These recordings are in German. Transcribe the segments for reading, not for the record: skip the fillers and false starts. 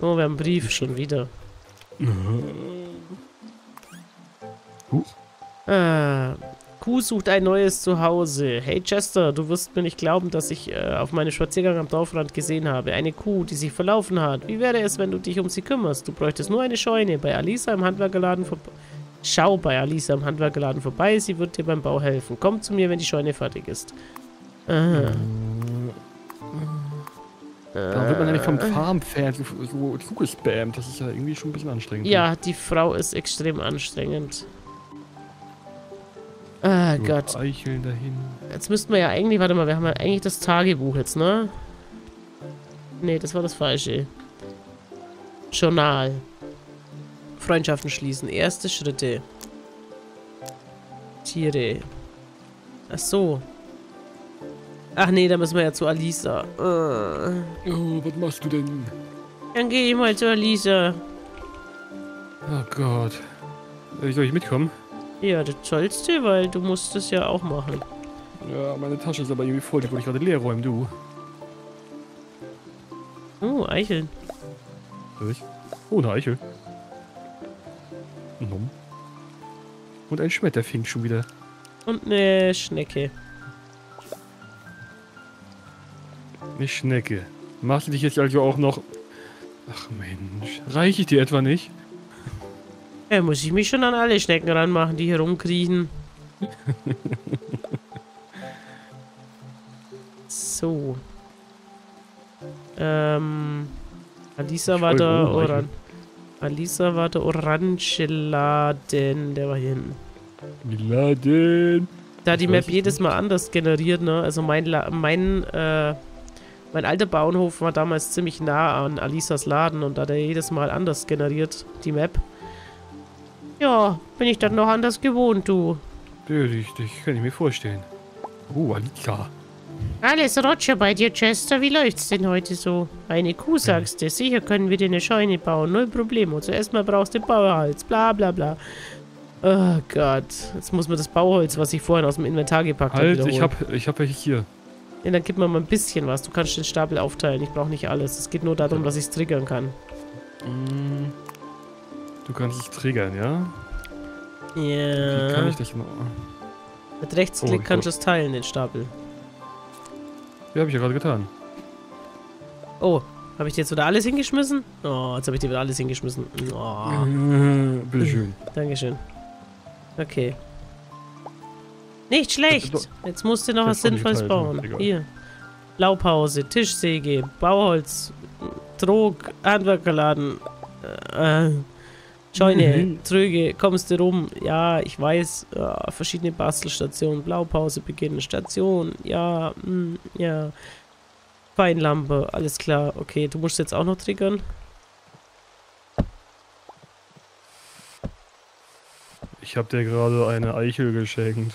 Oh, wir haben einen Brief schon wieder. Huh? Kuh sucht ein neues Zuhause. Hey Chester, du wirst mir nicht glauben, dass ich auf meinem Spaziergang am Dorfrand gesehen habe. Eine Kuh, die sich verlaufen hat. Wie wäre es, wenn du dich um sie kümmerst? Du bräuchtest nur eine Scheune. Bei Alisa im Handwerkerladen vorbei. Schau bei Alisa im Handwerkerladen vorbei. Sie wird dir beim Bau helfen. Komm zu mir, wenn die Scheune fertig ist. Aha. Da wird man nämlich vom Farmpferd so zugespammt. Das ist ja irgendwie schon ein bisschen anstrengend. Ja, die Frau ist extrem anstrengend. Ah, so Gott. Eicheln dahin. Jetzt müssten wir ja eigentlich, warte mal, wir haben ja eigentlich das Tagebuch jetzt, ne? Ne, das war das Falsche. Journal. Freundschaften schließen. Erste Schritte. Tiere. Ach so. Ach nee, da müssen wir ja zu Alisa. Oh, was machst du denn? Dann geh ich mal zu Alisa. Oh Gott. Soll ich mitkommen? Ja, das sollst du, weil du musst das ja auch machen. Ja, meine Tasche ist aber irgendwie voll, die wollte ich gerade leer räumen, du. Oh, Eicheln. Ich? Oh, eine Eichel. Und ein Schmetterfing schon wieder. Und eine Schnecke. Eine Schnecke. Machst du dich jetzt also auch noch... Ach Mensch, reiche ich dir etwa nicht? Ja, muss ich mich schon an alle Schnecken ranmachen, die hier rumkriechen. So. Alisa war der Orange. Alisa war der Orangeladen. Der war hier hinten. Laden. Da die Map jedes Mal anders generiert, ne? Also mein alter Bauernhof war damals ziemlich nah an Alisas Laden und da hat er jedes Mal anders generiert, die Map. Ja, bin ich dann noch anders gewohnt, du. Richtig, kann ich mir vorstellen. Oh, Alisa. Alles Roger bei dir, Chester. Wie läuft's denn heute so? Eine Kuh, sagst du. Sicher können wir dir eine Scheune bauen. Null Problem. Und zuerst mal brauchst du den Bauerholz. Bla, bla, bla. Oh Gott. Jetzt muss man das Bauholz, was ich vorhin aus dem Inventar gepackt habe, wiederholen. Ich hab welche hier. Ja, dann gib mir mal ein bisschen was. Du kannst den Stapel aufteilen. Ich brauche nicht alles. Es geht nur darum, dass ich es triggern kann. Du kannst es triggern, ja? Ja. Wie kann ich das machen? Mit Rechtsklick kannst du es teilen, den Stapel. Ja, habe ich ja gerade getan. Oh, habe ich dir jetzt wieder alles hingeschmissen? Oh, jetzt habe ich dir wieder alles hingeschmissen. Oh. Bitteschön. Dankeschön. Okay. Nicht schlecht! Jetzt musst du noch was Sinnvolles bauen. Egal. Hier. Laubhause, Tischsäge, Bauholz, Trog, Handwerkerladen. Scheune, Tröge, kommst du rum? Ja, ich weiß. Ja, verschiedene Bastelstationen. Blaupause beginnen. Station. Ja, ja. Feinlampe. Alles klar. Okay, du musst jetzt auch noch triggern. Ich hab dir gerade eine Eichel geschenkt.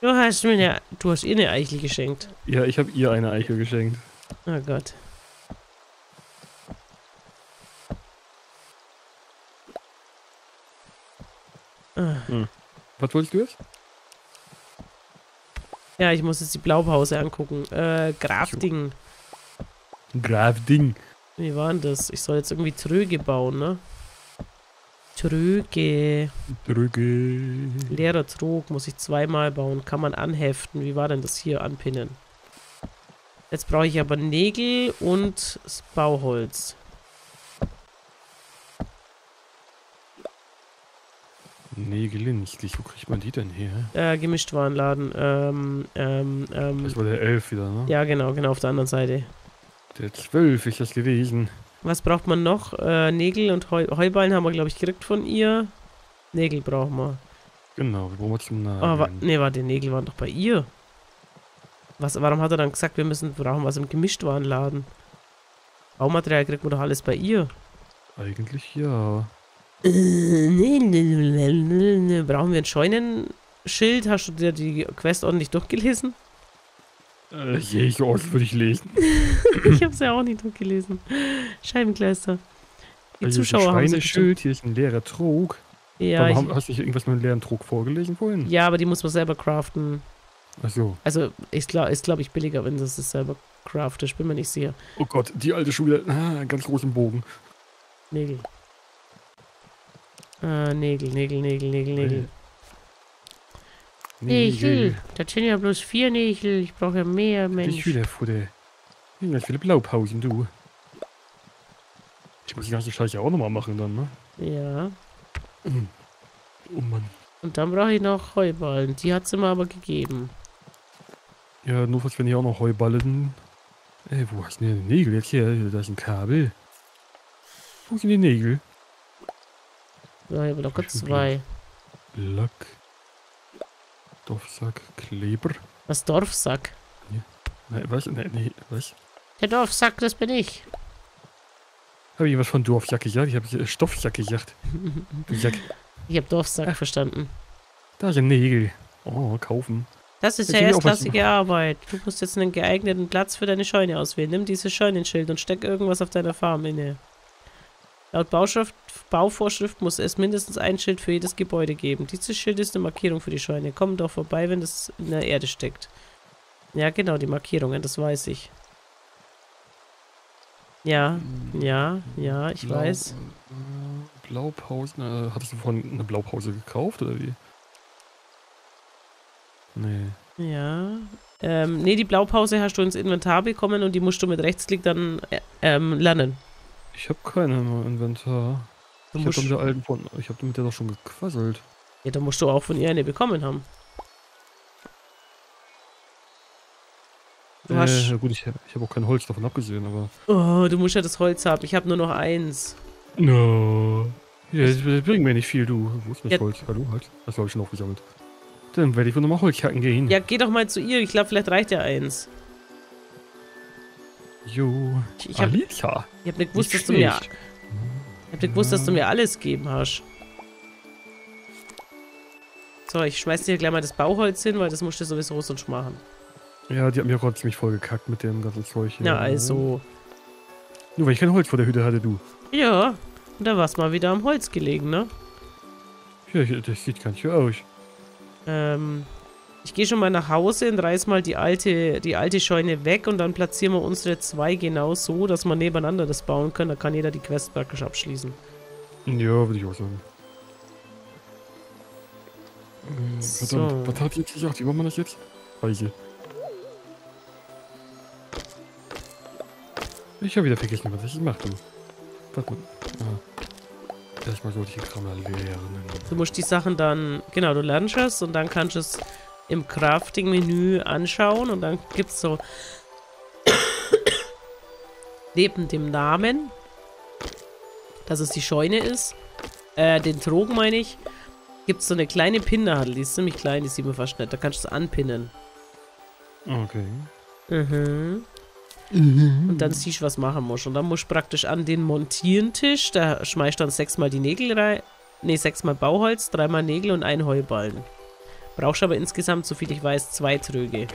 Du hast ihr eine Eichel geschenkt. Ja, ich hab ihr eine Eichel geschenkt. Oh Gott. Hm. Was wolltest du jetzt? Ja, ich muss jetzt die Blaupause angucken. Grafding. Grafding. Wie war denn das? Ich soll jetzt irgendwie Tröge bauen, ne? Tröge. Tröge. Leerer Trog muss ich zweimal bauen. Kann man anheften. Wie war denn das hier? Anpinnen. Jetzt brauche ich aber Nägel und das Bauholz. Nägel nicht. Wo kriegt man die denn her? Gemischtwarenladen. Das war der 11 wieder, ne? Ja, genau, auf der anderen Seite. Der 12 ist das gewesen. Was braucht man noch? Nägel und Heuballen haben wir, glaube ich, gekriegt von ihr. Nägel brauchen wir. Genau, wir brauchen zum Nageln. Warte, Nägel waren doch bei ihr. Warum hat er dann gesagt, wir brauchen was im Gemischtwarenladen? Baumaterial kriegt man doch alles bei ihr. Eigentlich ja. Nee. Brauchen wir ein Scheunenschild? Hast du dir die Quest ordentlich durchgelesen? So ordentlich würde ich lesen. Ich habe es ja auch nicht durchgelesen. Scheibenkleister. Die also Zuschauer haben ein Schild, hier ist ein leerer Trog. Ja, hast du nicht irgendwas mit einem leeren Trog vorgelesen vorhin? Ja, aber die muss man selber craften. Ach so. Also ist, glaube ich, billiger, wenn du es selber Lovecraft, ich bin mir nicht sicher. Oh Gott, die alte Schule, einen ganz großen Bogen. Nägel. Nägel. Nägel. Das sind ja bloß 4 Nägel, ich brauche ja mehr, Mensch. Ich wieder vor der... Irgendwas viele Blaupausen, du. Ich muss die ganze Scheiße auch nochmal machen dann, ne? Ja. Oh Mann. Und dann brauche ich noch Heuballen, die hat sie mir aber gegeben. Ja, nur falls wenn ich auch noch Heuballen... Ey, wo hast du denn die Nägel jetzt hier? Da ist ein Kabel. Wo sind die Nägel? Ja, ich habe locker 2. Lack. Dorfsack, Kleber. Was, Dorfsack? Ja. Nein, was? Nee, was? Der Dorfsack, das bin ich. Habe ich was von Dorfsack gesagt? Ich habe Stoffsack gesagt. Ich habe Dorfsack verstanden. Da sind Nägel. Oh, kaufen. Das ist ja erstklassige Arbeit. Du musst jetzt einen geeigneten Platz für deine Scheune auswählen. Nimm dieses Scheunenschild und steck irgendwas auf deiner Farm inne. Laut Bauvorschrift muss es mindestens ein Schild für jedes Gebäude geben. Dieses Schild ist eine Markierung für die Scheune. Komm doch vorbei, wenn das in der Erde steckt. Ja, genau, die Markierungen, das weiß ich. Ja, ich weiß. Blaupause, hattest du vorhin eine Blaupause gekauft, oder wie? Nee. Ja. Nee, die Blaupause hast du ins Inventar bekommen und die musst du mit Rechtsklick dann lernen. Ich habe keine im Inventar. Ich habe mit der doch schon gequasselt. Ja, da musst du auch von ihr eine bekommen haben. Du hast... gut, ich hab auch kein Holz davon abgesehen, aber... Oh, du musst ja das Holz haben. Ich habe nur noch 1. No. Ja, das bringt mir nicht viel, du. Wo ist das Holz? Hallo, halt. Das habe ich schon aufgesammelt. Dann werde ich wohl nochmal Holz hacken gehen. Ja, geh doch mal zu ihr. Ich glaube, vielleicht reicht ja 1. Jo, ich hab nicht gewusst, dass du mir... Ich hab nicht gewusst, dass du mir alles gegeben hast. So, ich schmeiß dir gleich mal das Bauholz hin, weil das musst du sowieso sonst machen. Ja, die haben ja gerade ziemlich voll gekackt mit dem ganzen Zeug hier. Na also. Nur weil ich kein Holz vor der Hütte hatte, du. Ja, und da war's mal wieder am Holz gelegen, ne? Ja, das sieht ganz schön aus. Ich gehe schon mal nach Hause und reiß mal die alte Scheune weg und dann platzieren wir unsere 2 genau so, dass wir nebeneinander das bauen können. Da kann jeder die Quest praktisch abschließen. Ja, würde ich auch sagen. Verdammt, so. Was hat jetzt gesagt? Wie machen wir das jetzt? Weiche. Ich habe wieder vergessen, was ich mache. Warte mal. Erstmal sollte ich den Kram lernen. Du musst die Sachen dann... Genau, du lernst es und dann kannst du es im Crafting-Menü anschauen und dann gibt es so neben dem Namen, dass es die Scheune ist, den Trog meine ich, gibt es so eine kleine Pinnadel, die ist ziemlich klein, die sieht man fast nicht, da kannst du es anpinnen. Okay. Und dann siehst du, was machen musst und dann musst du praktisch an den Montieren-Tisch, da schmeißt du dann 6-mal die Nägel rein, ne, 6-mal Bauholz, 3-mal Nägel und 1 Heuballen. Brauchst aber insgesamt, soviel ich weiß, 2 Tröge.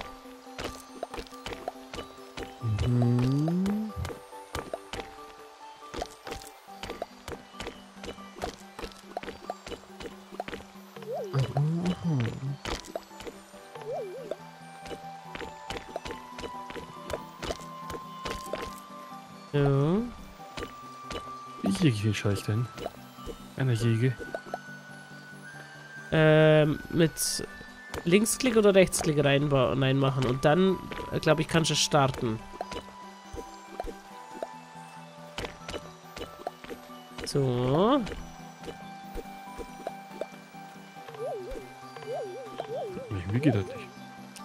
Ja. Wie jäge ich Scheiß denn? Einer Jäge. Mit Linksklick oder Rechtsklick reinmachen und dann, glaube ich, kannst du starten. So. Mir geht das nicht.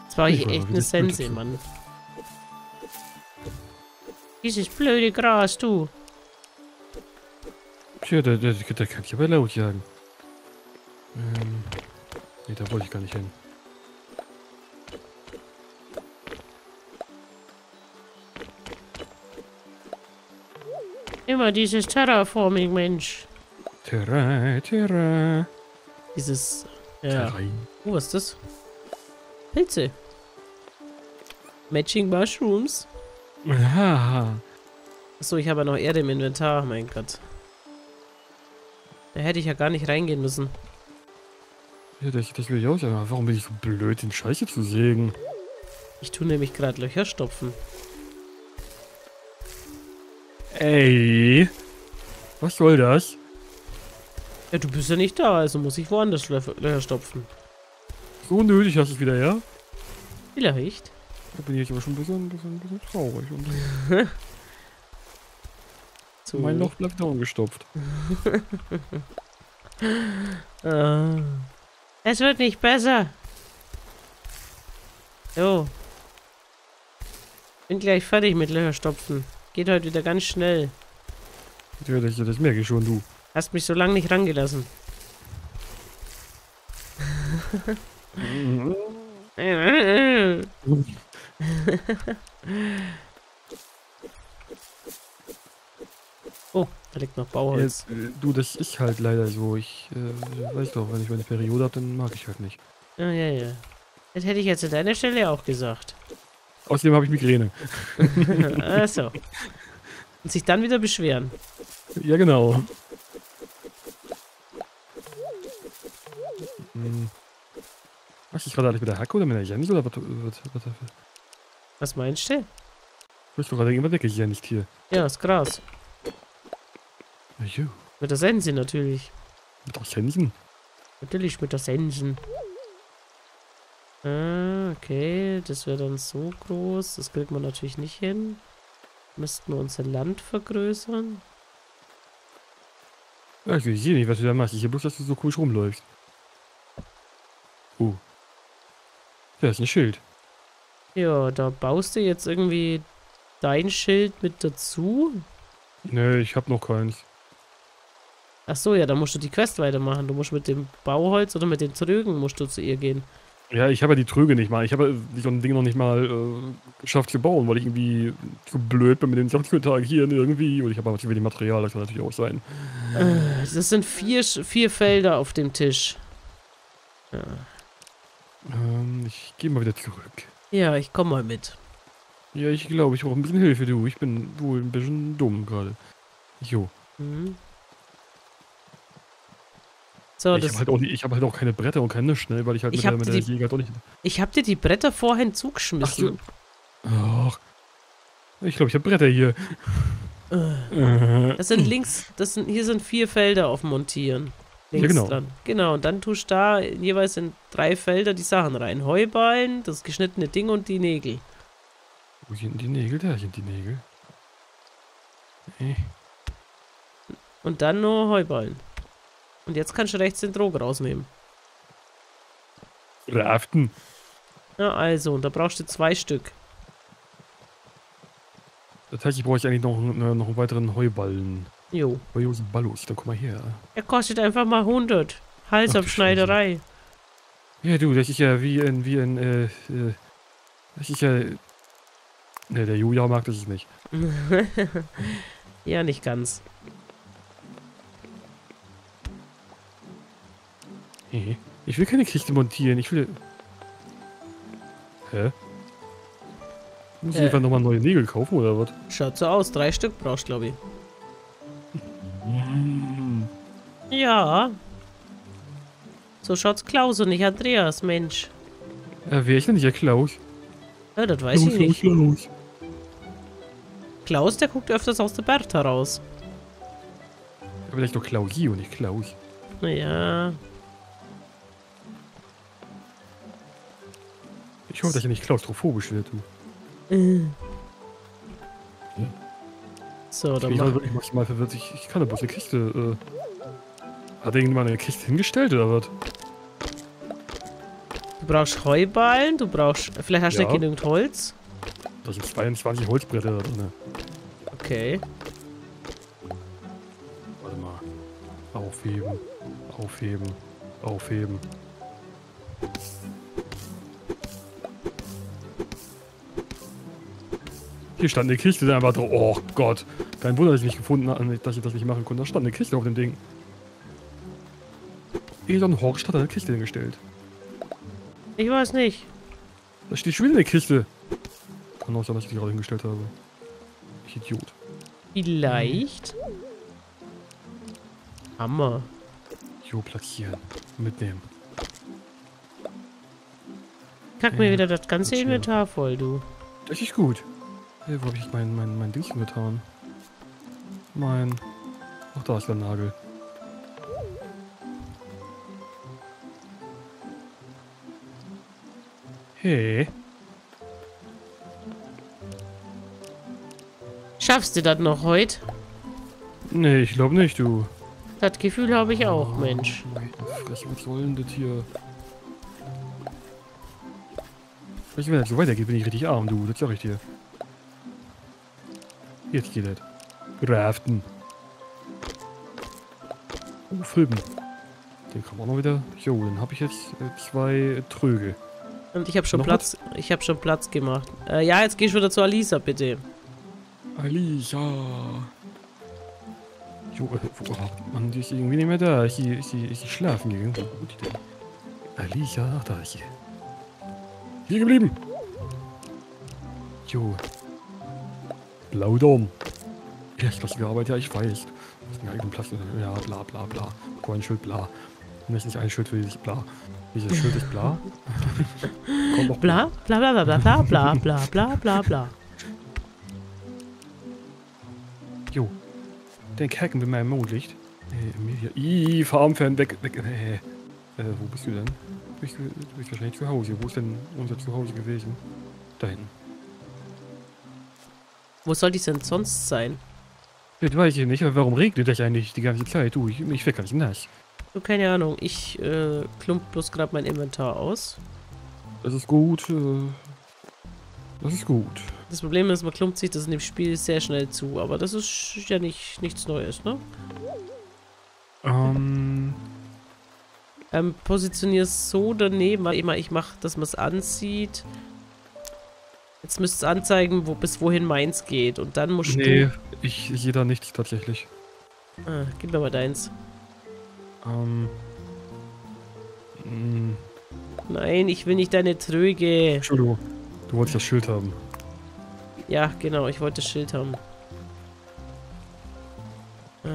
Das war ich echt eine Sense, Mann. Dieses blöde Gras, du. Tja, da kann ich aber laut sagen. Nee, da wollte ich gar nicht hin. Immer dieses Terraforming, Mensch. Terra. Dieses... Ja. Oh, was ist das? Pilze. Matching Mushrooms. Haha. Achso, ich habe ja noch Erde im Inventar, mein Gott. Da hätte ich ja gar nicht reingehen müssen. Ja, das will ich auch sagen. Warum bin ich so blöd, den Scheiße zu sägen? Ich tue nämlich gerade Löcher stopfen. Ey. Was soll das? Ja, du bist ja nicht da, also muss ich woanders Löcher stopfen. So nötig hast du es wieder, ja? Vielleicht. Da bin ich aber schon ein bisschen traurig. Und so. Mein Loch bleibt down gestopft. Es wird nicht besser. So. Bin gleich fertig mit Löcher stopfen. Geht heute wieder ganz schnell. Ja, das merke ich schon, du. Hast mich so lange nicht rangelassen. Oh, da liegt noch Bauholz. Du, das ist halt leider so. Ich weiß doch, wenn ich meine Periode habe, dann mag ich halt nicht. Ja, ja, ja. Das hätte ich jetzt an deiner Stelle auch gesagt. Außerdem habe ich Migräne. Achso. Und sich dann wieder beschweren. Ja, genau. Hm. Was ist gerade alles mit der Hacke oder mit der Jens oder was? Was meinst du? Du bist doch gerade irgendwann weggejenzt hier. Ja, das Gras. Juhu. Mit der Sense natürlich. Mit der Sensen? Natürlich mit der Sensen. Ah, okay. Das wäre dann so groß. Das kriegt man natürlich nicht hin. Müssten wir unser Land vergrößern. Ja, ich sehe nicht, was du da machst. Ich sehe bloß, dass du so komisch rumläufst. Oh. Da ist ein Schild. Ja, da baust du jetzt irgendwie dein Schild mit dazu? Nee, ich hab noch keins. Ach so, ja, da musst du die Quest weitermachen. Du musst mit dem Bauholz oder mit den Trögen musst du zu ihr gehen. Ja, ich habe ja die Tröge nicht mal. Ich habe ja so ein Ding noch nicht mal geschafft zu bauen, weil ich irgendwie zu blöd bin mit den Sachen zu interagieren irgendwie. Und ich habe aber zu wenig Material, das kann natürlich auch sein. Das sind vier Felder auf dem Tisch. Ja. Ich gehe mal wieder zurück. Ja, ich komme mal mit. Ja, ich glaube, ich brauche ein bisschen Hilfe, du. Ich bin wohl ein bisschen dumm gerade. Jo. Mhm. So, ich habe halt, hab halt auch keine Bretter und keine Nichts, ne, weil ich halt mit der Jäger doch nicht... Ich habe dir die Bretter vorhin zugeschmissen. Ach, so. Ich glaube, ich habe Bretter hier. Das sind links... hier sind 4 Felder auf dem Montieren. Links, ja, genau. Dran. Genau, und dann tust du da jeweils in 3 Felder die Sachen rein. Heuballen, das geschnittene Ding und die Nägel. Wo sind die Nägel? Da sind die Nägel. Und dann nur Heuballen. Und jetzt kannst du rechts den Drogen rausnehmen. Raften. Ja, also, und da brauchst du 2 Stück. Das heißt, ich brauche eigentlich noch einen weiteren Heuballen. Jo. Heujosen Ballus, dann komm mal her. Er kostet einfach mal 100. Halsabschneiderei. Ja, du, das ist ja das ist ja... Ne, der Julia mag das nicht. Ja, nicht ganz. Ich will keine Kiste montieren, ich will... Hä? Muss ich einfach nochmal neue Nägel kaufen, oder was? Schaut so aus, 3 Stück brauchst du, glaube ich. Ja. So schaut's Klaus und nicht Andreas, Mensch. Wer ist denn nicht der Klaus? Ja, das weiß ich nicht. Klaus, der guckt öfters aus der Bertha raus. Aber vielleicht doch Klausi und nicht Klaus. Naja. Ich hoffe, dass er nicht klaustrophobisch wird, du. Ja. So, dann mal. Ich mach's mal verwirrt. Ich kann aber bloß eine Kiste. Hat irgendjemand eine Kiste hingestellt oder was? Du brauchst Heuballen, du brauchst. Vielleicht hast du ja genügend Holz. Da sind 22 Holzbretter da drin. Okay. Warte mal. Aufheben. Aufheben. Aufheben. Hier stand eine Kiste, da war drauf. Oh Gott. Kein Wunder, dass ich nicht gefunden habe, dass ich das nicht machen konnte. Da stand eine Kiste auf dem Ding. Elon Horst hat eine Kiste hingestellt. Ich weiß nicht. Da steht schon wieder eine Kiste. Kann auch sein, dass ich die gerade hingestellt habe. Ich Idiot. Vielleicht. Hammer. Jo, platzieren. Mitnehmen. Kack mir wieder das ganze Inventar voll, du. Das ist gut. Wo hab ich mein Dingchen getan? mein... Ach, da ist der Nagel. Hey. Schaffst du das noch heute? Nee, ich glaube nicht, du. Das Gefühl habe ich auch, Mensch. Was soll denn das hier? Wenn das so weitergeht, bin ich richtig arm, du. Das sag ich dir. Jetzt geht das. Graften. Oh, Fülben. Den kann man auch noch wieder... Jo, dann habe ich jetzt 2 Tröge. Und ich habe schon Platz... Was? Ich habe schon Platz gemacht. Ja, jetzt geh ich wieder zu Alisa, bitte. Alisa. Jo, Mann, die ist irgendwie nicht mehr da. Ist sie schlafen gegangen? Wo ist die denn? Alisa, ach, da ist sie. Hier geblieben. Jo. Blaudom. Erst was gearbeitet, ja, ich weiß. Das ist ein eigener Platz. Ja, bla bla bla. Coinschild, bla. Mindestens ein Schild für dieses Bla. Dieses Schild ist bla. Komm doch. Bla, bla bla bla bla bla bla bla bla bla. Jo. Den Kerken mit meinem Mondlicht. Emilia. Ih, Farmfern, weg, weg. Wo bist du denn? Du bist wahrscheinlich zu Hause. Wo ist denn unser Zuhause gewesen? Da hinten. Wo soll die denn sonst sein? Das weiß ich nicht, aber warum regnet das eigentlich die ganze Zeit? Du, ich werd ganz nass. So, keine Ahnung. Ich klump bloß gerade mein Inventar aus. Das ist gut. Das ist gut. Das Problem ist, man klumpt sich das in dem Spiel sehr schnell zu. Aber das ist ja nichts Neues, ne? Positioniere es so daneben, weil immer ich mache, dass man es ansieht. Jetzt müsste es anzeigen, bis wohin meins geht. Und dann musst du... Nee, ich sehe da nichts tatsächlich. Ah, gib mir mal deins. Nein, ich will nicht deine Tröge. Entschuldigung, du wolltest das Schild haben. Ja, genau, ich wollte das Schild haben. Ah.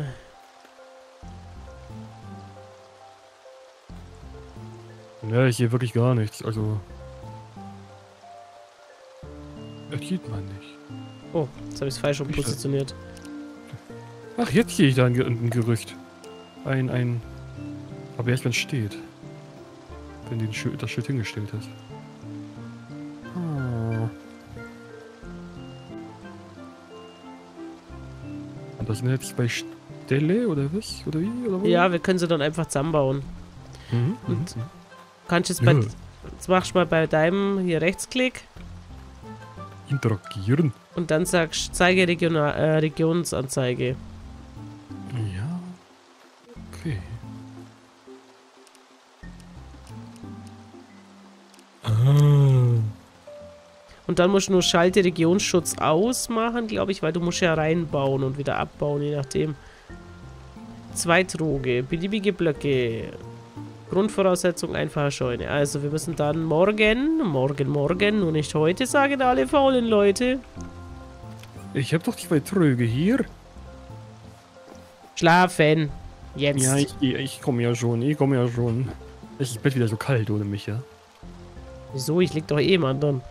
Ja, ich sehe wirklich gar nichts, also... Das sieht man nicht. Oh, jetzt habe ich es falsch positioniert. Ach, jetzt sehe ich da ein Gerücht. Aber erst wenn es steht. Wenn das Schild hingestellt ist. Ah. Und das sind jetzt bei Stelle oder was? Oder wie? Oder wo? Ja, wir können sie dann einfach zusammenbauen. Mhm. Und kannst jetzt bei... Ja. Jetzt machst du mal bei deinem hier Rechtsklick. Interagieren. Und dann sagst, zeige Regionsanzeige. Ja. Okay. Ah. Und dann musst du nur schalte Regionsschutz ausmachen, glaube ich, weil du musst ja reinbauen und wieder abbauen, je nachdem. 2 Troge, beliebige Blöcke. Grundvoraussetzung, einfache Scheune. Also, wir müssen dann morgen, nur nicht heute, sagen alle faulen Leute. Ich hab doch 2 Tröge hier. Schlafen. Jetzt. Ja, ich komme ja schon, Es ist Bett wieder so kalt ohne mich, ja. Wieso? Ich leg doch eh mal dran.